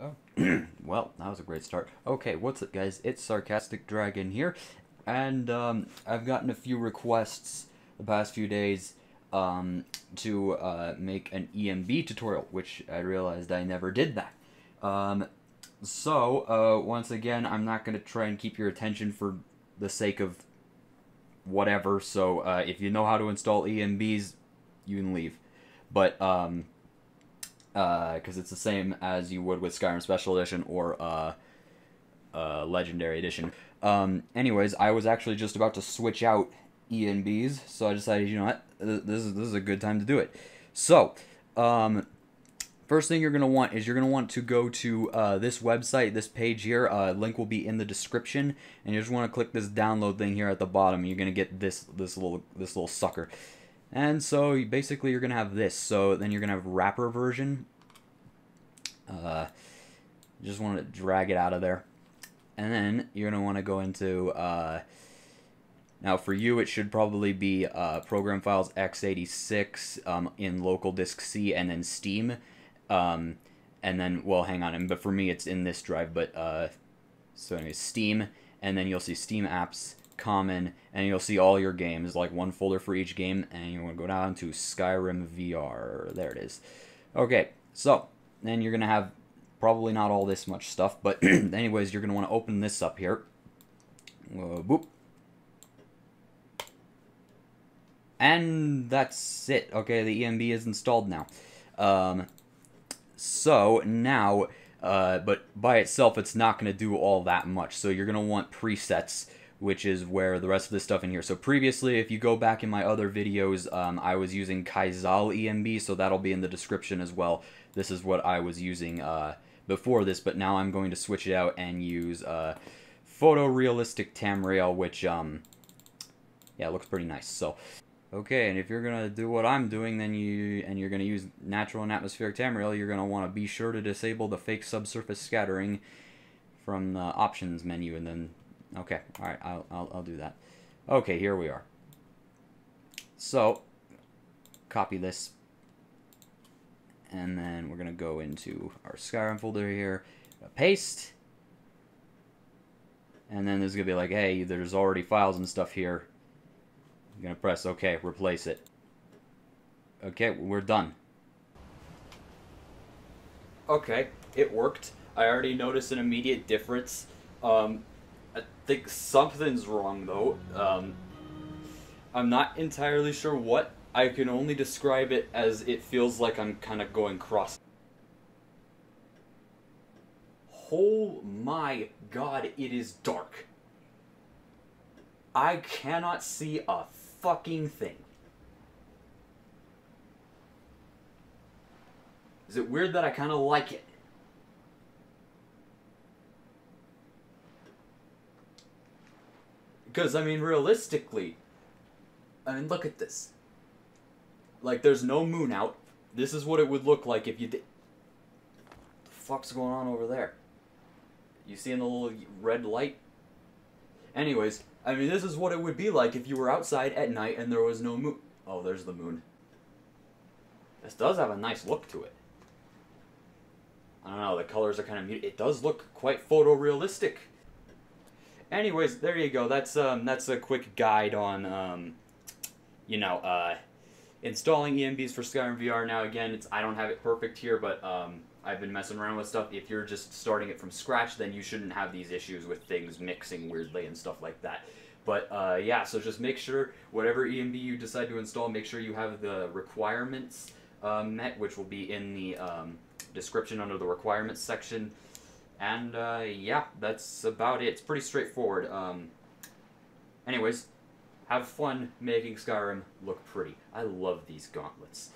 Oh. Well, that was a great start. Okay, what's up, guys? It's Sarcastic Dragon here, and I've gotten a few requests the past few days to make an ENB tutorial, which I realized I never did that. So, once again, I'm not going to try and keep your attention for the sake of whatever, so if you know how to install ENBs, you can leave. But, because it's the same as you would with Skyrim Special Edition or Legendary Edition. Anyways, I was actually just about to switch out ENBs, so I decided, you know what, this is a good time to do it. So, first thing you're going to want is go to this website, this page here. Link will be in the description, and you just want to click this download thing here at the bottom. You're going to get this little sucker. And so basically you're going to have this. So then you're going to have wrapper version. Just want to drag it out of there. And then you're going to want to go into now for you it should probably be program files x86 in local disk C and then Steam. And then, well, hang on, but for me it's in this drive, but so anyways, Steam, and then you'll see Steam apps, common, and you'll see all your games, like one folder for each game, and you want to go down to Skyrim VR. There it is. Okay, so then you're gonna have probably not all this much stuff, but anyways, you're gonna want to open this up here. Boop. And that's it. Okay, the ENB is installed now. So now, but by itself, it's not going to do all that much. So you're going to want presets, which is where the rest of this stuff in here. So previously, if you go back in my other videos, I was using Kaizal ENB, so that'll be in the description as well. This is what I was using before this, but now I'm going to switch it out and use photorealistic Tamriel, which, yeah, it looks pretty nice. So. Okay, and if you're gonna do what I'm doing, then you're gonna use natural and atmospheric Tamriel, you're gonna want to be sure to disable the fake subsurface scattering from the options menu, and then okay, all right, I'll do that. Okay, here we are. So copy this, and then we're gonna go into our Skyrim folder here, paste, and then there's gonna be like, hey, there's already files and stuff here. I'm gonna press OK, replace it. Okay, we're done. Okay, it worked. I already noticed an immediate difference. I think something's wrong though. I'm not entirely sure what. I can only describe it as it feels like I'm kind of going cross. Oh my god, it is dark. I cannot see a fucking thing. Is it weird that I kind of like it? Because, I mean, realistically, I mean, look at this. Like, there's no moon out. This is what it would look like if you did. What the fuck's going on over there? You seeing the little red light? Anyways, I mean, this is what it would be like if you were outside at night and there was no moon. Oh, there's the moon. This does have a nice look to it. I don't know, the colors are kind of muted. It does look quite photorealistic. Anyways, there you go. That's a quick guide on, you know, installing ENBs for Skyrim VR. Now, again, I don't have it perfect here, but I've been messing around with stuff. If you're just starting it from scratch, then you shouldn't have these issues with things mixing weirdly and stuff like that. But yeah, so just make sure whatever ENB you decide to install, make sure you have the requirements met, which will be in the description under the requirements section. And yeah, that's about it. It's pretty straightforward. Anyways, have fun making Skyrim look pretty. I love these gauntlets.